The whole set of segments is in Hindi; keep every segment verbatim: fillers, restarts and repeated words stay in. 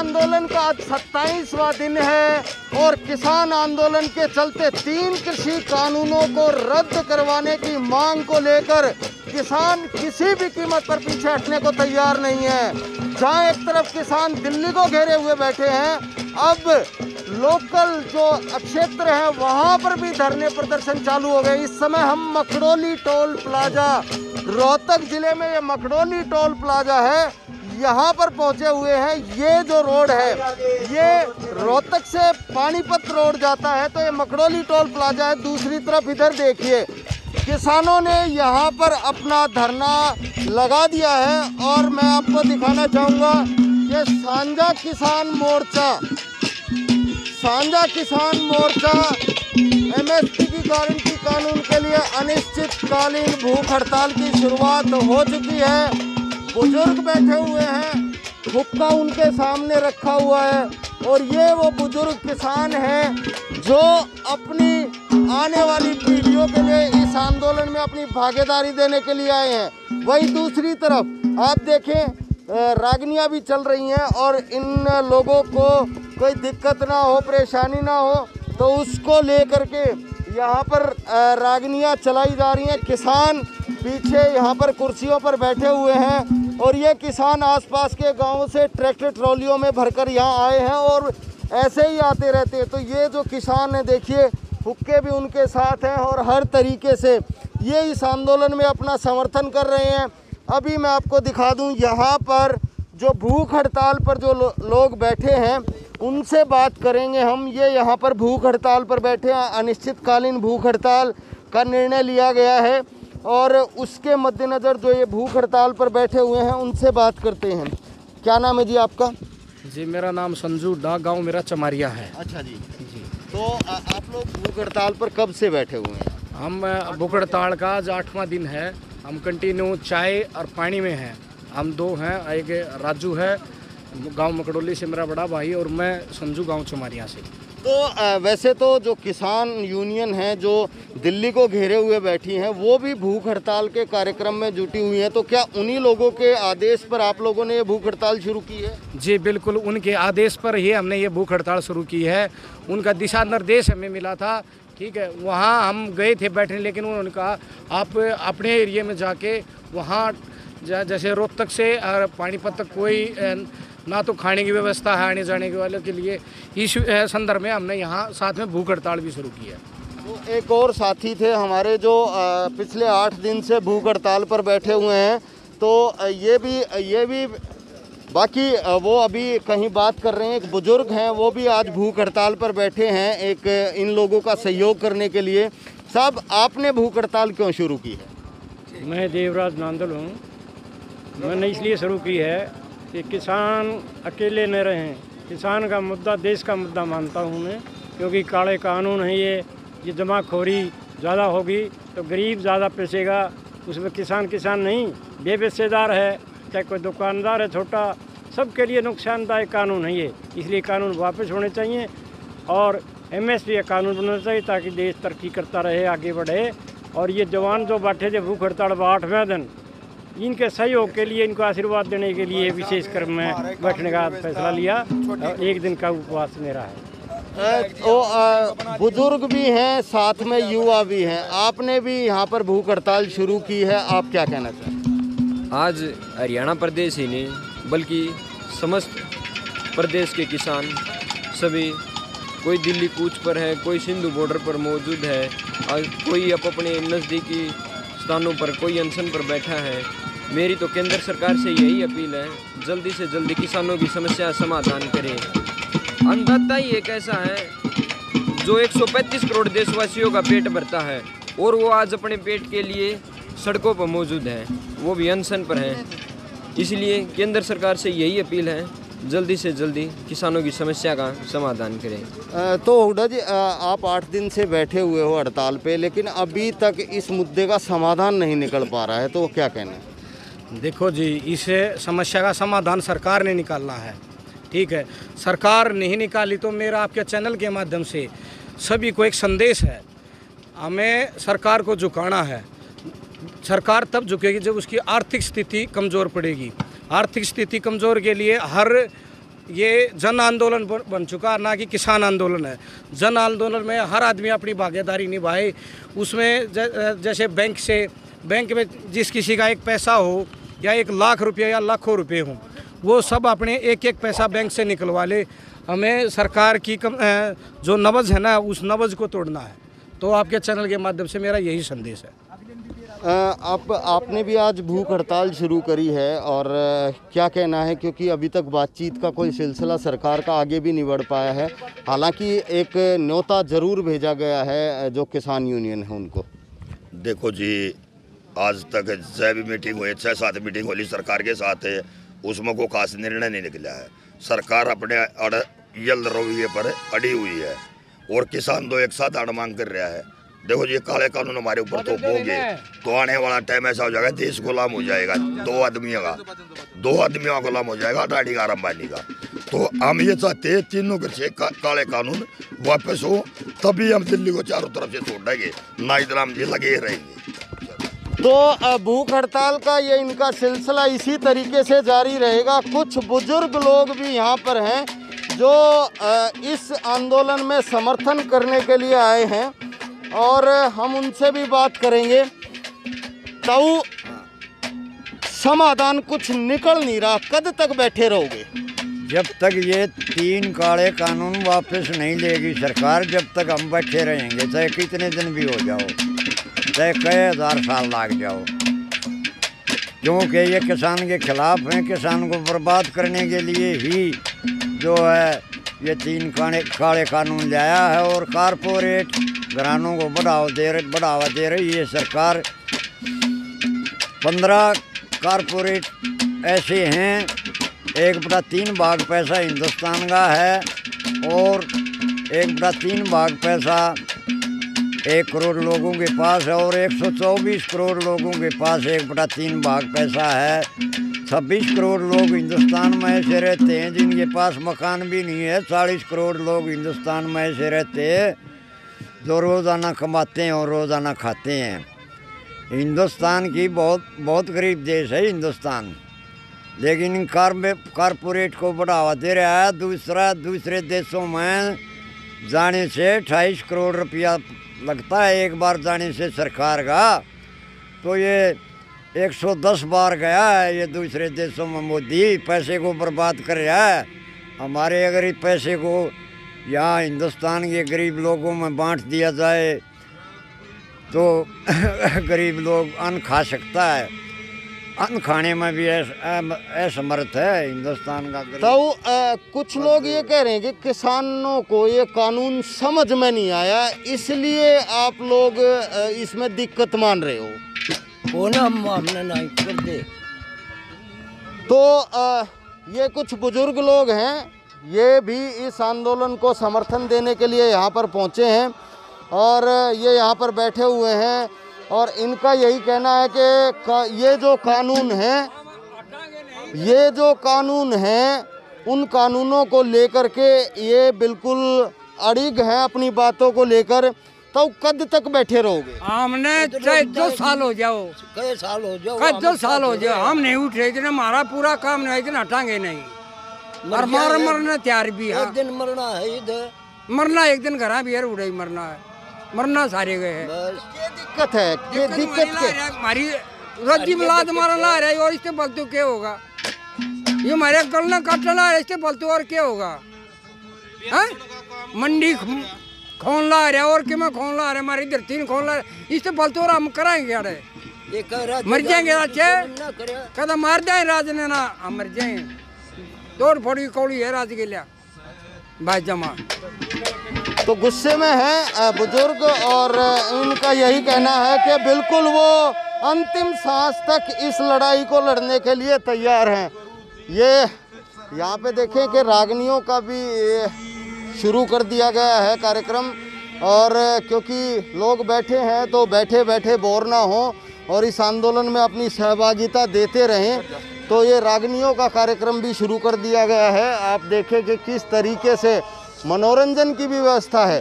आंदोलन का आज सत्ताईसवां दिन है और किसान आंदोलन के चलते तीन कृषि कानूनों को रद्द करवाने की मांग को लेकर किसान किसी भी कीमत पर पीछे हटने को तैयार नहीं है। जहां एक तरफ किसान दिल्ली को घेरे हुए बैठे हैं, अब लोकल जो क्षेत्र है वहां पर भी धरने प्रदर्शन चालू हो गए। इस समय हम मकड़ोली टोल प्लाजा, रोहतक जिले में ये मकड़ोली टोल प्लाजा है, यहाँ पर पहुँचे हुए हैं। ये जो रोड है ये रोहतक से पानीपत रोड जाता है, तो ये मकड़ोली टोल प्लाजा है। दूसरी तरफ इधर देखिए, किसानों ने यहाँ पर अपना धरना लगा दिया है और मैं आपको दिखाना चाहूँगा ये सांझा किसान मोर्चा। सांझा किसान मोर्चा एमएसपी की गारंटी कानून के लिए अनिश्चितकालीन भूख हड़ताल की शुरुआत हो चुकी है। बुजुर्ग बैठे हुए हैं, हुक्का उनके सामने रखा हुआ है और ये वो बुजुर्ग किसान हैं जो अपनी आने वाली पीढ़ियों के लिए इस आंदोलन में अपनी भागीदारी देने के लिए आए हैं। वही दूसरी तरफ आप देखें, रागनियाँ भी चल रही हैं और इन लोगों को कोई दिक्कत ना हो, परेशानी ना हो, तो उसको लेकर के यहाँ पर रागनियाँ चलाई जा रही हैं। किसान पीछे यहाँ पर कुर्सियों पर बैठे हुए हैं और ये किसान आसपास के गांवों से ट्रैक्टर ट्रॉलियों में भरकर यहाँ आए हैं और ऐसे ही आते रहते हैं। तो ये जो किसान हैं देखिए, हुक्के भी उनके साथ हैं और हर तरीके से ये इस आंदोलन में अपना समर्थन कर रहे हैं। अभी मैं आपको दिखा दूँ, यहाँ पर जो भूख हड़ताल पर जो लो, लोग बैठे हैं उनसे बात करेंगे हम। ये यहाँ पर भूख हड़ताल पर बैठे हैं, अनिश्चितकालीन भूख हड़ताल का निर्णय लिया गया है और उसके मद्देनज़र जो ये भूख हड़ताल पर बैठे हुए हैं उनसे बात करते हैं। क्या नाम है जी आपका? जी मेरा नाम संजू डाग, गांव मेरा चमारिया है। अच्छा जी, जी। तो आ, आप लोग भूख हड़ताल पर कब से बैठे हुए हैं? हम भूख हड़ताल का आज आठवां दिन है। हम कंटिन्यू चाय और पानी में हैं। हम दो हैं, एक राजू है गांव मकड़ोली से, मेरा बड़ा भाई, और मैं संजू गांव चमारिया से। तो वैसे तो जो किसान यूनियन हैं जो दिल्ली को घेरे हुए बैठी हैं वो भी भूख हड़ताल के कार्यक्रम में जुटी हुई हैं, तो क्या उन्हीं लोगों के आदेश पर आप लोगों ने ये भूख हड़ताल शुरू की है? जी बिल्कुल, उनके आदेश पर ही हमने ये भूख हड़ताल शुरू की है। उनका दिशा निर्देश हमें मिला था, ठीक है, वहाँ हम गए थे बैठने, लेकिन उन्होंने कहा आप अपने एरिए में जाके वहाँ जैसे रोहतक से और पानीपत तक कोई ना तो खाने की व्यवस्था है आने जाने के वालों के लिए। इस संदर्भ में हमने यहाँ साथ में भूख हड़ताल भी शुरू की है। तो एक और साथी थे हमारे जो पिछले आठ दिन से भूख हड़ताल पर बैठे हुए हैं, तो ये भी ये भी बाकी वो अभी कहीं बात कर रहे हैं। एक बुज़ुर्ग हैं, वो भी आज भूख हड़ताल पर बैठे हैं एक इन लोगों का सहयोग करने के लिए। साहब, आपने भूख हड़ताल क्यों शुरू की है? मैं देवराज नांदल हूँ। मैंने इसलिए शुरू की है कि किसान अकेले न रहें। किसान का मुद्दा देश का मुद्दा मानता हूं मैं, क्योंकि काले कानून है ये ये जमाखोरी ज़्यादा होगी तो गरीब ज़्यादा पिसेगा। उसमें किसान किसान नहीं, बेबेसेदार है, चाहे कोई दुकानदार है छोटा, सबके लिए नुकसानदायक कानून है ये। इसलिए कानून वापस होने चाहिए और एमएसपी का कानून बनना चाहिए ताकि देश तरक्की करता रहे, आगे बढ़े। और ये जवान जो बैठे थे भूख हड़ताल पर आठवें दिन, इनके सहयोग के लिए, इनको आशीर्वाद देने के लिए विशेष क्रम में बैठने का फैसला लिया। एक दिन का उपवास मेरा है। तो बुजुर्ग भी हैं, साथ में युवा भी हैं, आपने भी यहाँ पर भूख हड़ताल शुरू की है, आप क्या कहना चाहेंगे? आज हरियाणा प्रदेश ही नहीं बल्कि समस्त प्रदेश के किसान सभी, कोई दिल्ली कूच पर है, कोई सिंधु बॉर्डर पर मौजूद है और कोई अब अपने नज़दीकी स्थानों पर, कोई अनशन पर बैठा है। मेरी तो केंद्र सरकार से यही अपील है, जल्दी से जल्दी किसानों की समस्या समाधान करें। अन्नदाता ही एक ऐसा है जो एक सौ पैंतीस करोड़ देशवासियों का पेट भरता है और वो आज अपने पेट के लिए सड़कों पर मौजूद है, वो भी अनशन पर हैं। इसलिए केंद्र सरकार से यही अपील है, जल्दी से जल्दी किसानों की समस्या का समाधान करें। तो हुडा जी, आप आठ दिन से बैठे हुए हो हड़ताल पे, लेकिन अभी तक इस मुद्दे का समाधान नहीं निकल पा रहा है, तो क्या कहना है? देखो जी, इस समस्या का समाधान सरकार ने निकालना है, ठीक है। सरकार नहीं निकाली तो मेरा आपके चैनल के माध्यम से सभी को एक संदेश है, हमें सरकार को झुकाना है। सरकार तब झुकेगी जब उसकी आर्थिक स्थिति कमज़ोर पड़ेगी। आर्थिक स्थिति कमज़ोर के लिए हर ये जन आंदोलन बन चुका, ना कि किसान आंदोलन है। जन आंदोलन में हर आदमी अपनी भागीदारी निभाए। उसमें जैसे बैंक से बैंक में जिस किसी का एक पैसा हो या एक लाख रुपया या लाखों रुपये हों, वो सब अपने एक एक पैसा बैंक से निकलवा ले। हमें सरकार की कम, जो नब्ज़ है ना, उस नब्ज़ को तोड़ना है। तो आपके चैनल के माध्यम से मेरा यही संदेश है। आप आपने भी आज भूख हड़ताल शुरू करी है, और क्या कहना है, क्योंकि अभी तक बातचीत का कोई सिलसिला सरकार का आगे भी नहीं बढ़ पाया है। हालांकि एक न्योता ज़रूर भेजा गया है जो किसान यूनियन है उनको। देखो जी, आज तक जब भी मीटिंग हुई, छः सात मीटिंग हुई सरकार के साथ है, उसमें कोई खास निर्णय नहीं निकला है। सरकार अपने अड़यल रवैये पर अड़ी हुई है और किसान दो एक साथ आड़ मांग कर रहा है। देखो जी, काले कानून हमारे ऊपर तो होंगे, तो आने वाला टाइम ऐसा हो जाएगा, देश गुलाम हो जाएगा दो आदमियों का, दो आदमियों का गुलाम हो जाएगा अडानी का, अंबानी का। तो हम ये चाहते हैं तीनों के काले कानून वापस हो, तभी हम दिल्ली को चारों तरफ से छोड़ देंगे, ना इधर हम जी लगे रहेंगे। तो भूख हड़ताल का ये इनका सिलसिला इसी तरीके से जारी रहेगा। कुछ बुजुर्ग लोग भी यहाँ पर हैं जो इस आंदोलन में समर्थन करने के लिए आए हैं, और हम उनसे भी बात करेंगे। ताऊ समाधान कुछ निकल नहीं रहा, कद तक बैठे रहोगे? जब तक ये तीन काले कानून वापस नहीं लेगी सरकार, जब तक हम बैठे रहेंगे, चाहे कितने दिन भी हो जाओ, चाहे कई हज़ार साल लग जाओ, क्योंकि ये किसान के खिलाफ हैं। किसान को बर्बाद करने के लिए ही जो है ये तीन काले काले कानून लाया है, और कारपोरेट घरानों को बढ़ावा दे रही बढ़ावा दे रही है सरकार। पंद्रह कारपोरेट ऐसे हैं, एक बटा तीन भाग पैसा हिंदुस्तान का है, और एक बटा तीन भाग पैसा एक करोड़ लोगों के पास है, और एक सौ चौबीस करोड़ लोगों के पास एक बटा तीन भाग पैसा है। छब्बीस करोड़ लोग हिंदुस्तान में ऐसे रहते हैं जिनके पास मकान भी नहीं है। चालीस करोड़ लोग हिंदुस्तान में ऐसे रहते हैं जो रोज़ाना कमाते हैं और रोज़ाना खाते हैं। हिंदुस्तान की बहुत बहुत गरीब देश है हिंदुस्तान, लेकिन कारपोरेट को बढ़ावा दे रहा है। दूसरा दूसरे देशों में जाने से अट्ठाईस करोड़ रुपया लगता है एक बार जाने से सरकार का, तो ये एक सौ दस बार गया है। ये दूसरे देशों में मोदी पैसे को बर्बाद कर रहा है। हमारे अगर ये पैसे को यहाँ हिंदुस्तान के गरीब लोगों में बांट दिया जाए तो गरीब लोग अन्न खा सकता है। अन्न खाने में भी असमर्थ है हिंदुस्तान का। तो आ, कुछ लोग ये कह रहे हैं कि किसानों को ये कानून समझ में नहीं आया, इसलिए आप लोग इसमें दिक्कत मान रहे हो। वो ना हमने नहीं कर दे। तो आ, ये कुछ बुजुर्ग लोग हैं, ये भी इस आंदोलन को समर्थन देने के लिए यहाँ पर पहुँचे हैं, और ये यहाँ पर बैठे हुए हैं, और इनका यही कहना है कि ये जो कानून हैं ये जो कानून हैं उन कानूनों को लेकर के ये बिल्कुल अड़िग हैं अपनी बातों को लेकर। तो कद तक बैठे रहोगे? हमने चाहे दो साल हो जाओ, कई साल हो जाओ, कई दो साल हो जाओ, हम नहीं उठ रहे थे। हमारा पूरा काम नहीं है, हटाएंगे नहीं, और मार मरना तैयार भी है। एक दिन मरना है, इधर मरना, एक दिन घर भी उड़े मरना है, मरना सारे गए हैं। ये दिक्कत है, ये दिक्कत हमारी रोजी मिलाद हमारा ला रहा है, और इससे बलतू क्या होगा? ये हमारे गलना काटना है, इससे बलतू और क्या होगा? मंडी खोन ला रहा है, और क्या मैं खोन ला रहा है, हमारी धरती में खोन ला रहा है, इससे बलतू और हम कराएंगे अरे मर जाएंगे। राजे कदा मार जाए राज ने ना, हम मर जाएंगे। तोड़ फोड़ी कौड़ी है राज के लिए भाई जमा। तो गुस्से में हैं बुजुर्ग, और इनका यही कहना है कि बिल्कुल वो अंतिम सांस तक इस लड़ाई को लड़ने के लिए तैयार हैं। ये यहाँ पे देखें कि रागनियों का भी शुरू कर दिया गया है कार्यक्रम, और क्योंकि लोग बैठे हैं तो बैठे बैठे बोर ना हो और इस आंदोलन में अपनी सहभागिता देते रहें, तो ये रागनियों का कार्यक्रम भी शुरू कर दिया गया है। आप देखें कि किस तरीके से मनोरंजन की भी व्यवस्था है,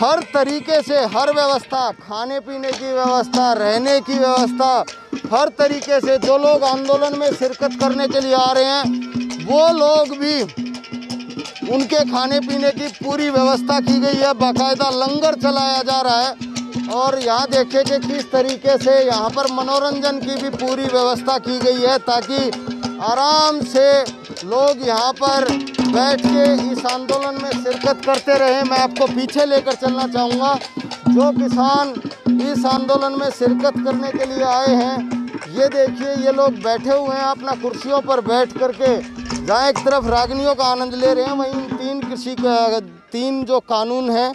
हर तरीके से हर व्यवस्था, खाने पीने की व्यवस्था, रहने की व्यवस्था, हर तरीके से जो लोग आंदोलन में शिरकत करने के लिए आ रहे हैं वो लोग भी उनके खाने पीने की पूरी व्यवस्था की गई है, बाकायदा लंगर चलाया जा रहा है। और यहाँ देखिए कि किस तरीके से यहाँ पर मनोरंजन की भी पूरी व्यवस्था की गई है ताकि आराम से लोग यहाँ पर बैठ के इस आंदोलन में शिरकत करते रहें। मैं आपको पीछे लेकर चलना चाहूँगा। जो किसान इस आंदोलन में शिरकत करने के लिए आए हैं, ये देखिए ये लोग बैठे हुए हैं अपना कुर्सियों पर बैठ करके, जहाँ एक तरफ रागनियों का आनंद ले रहे हैं, वहीं तीन कृषि तीन जो कानून हैं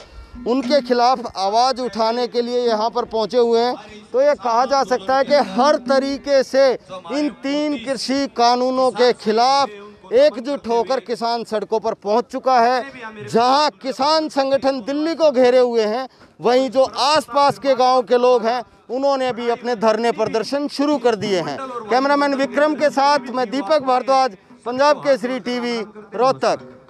उनके खिलाफ आवाज़ उठाने के लिए यहाँ पर पहुँचे हुए हैं। तो ये कहा जा सकता है कि हर तरीके से इन तीन कृषि कानूनों के खिलाफ एकजुट होकर किसान सड़कों पर पहुँच चुका है। जहाँ किसान संगठन दिल्ली को घेरे हुए हैं, वहीं जो आसपास के गाँव के लोग हैं उन्होंने भी अपने धरने प्रदर्शन शुरू कर दिए हैं। कैमरामैन विक्रम के साथ मैं दीपक भारद्वाज, पंजाब केसरी टीवी, रोहतक।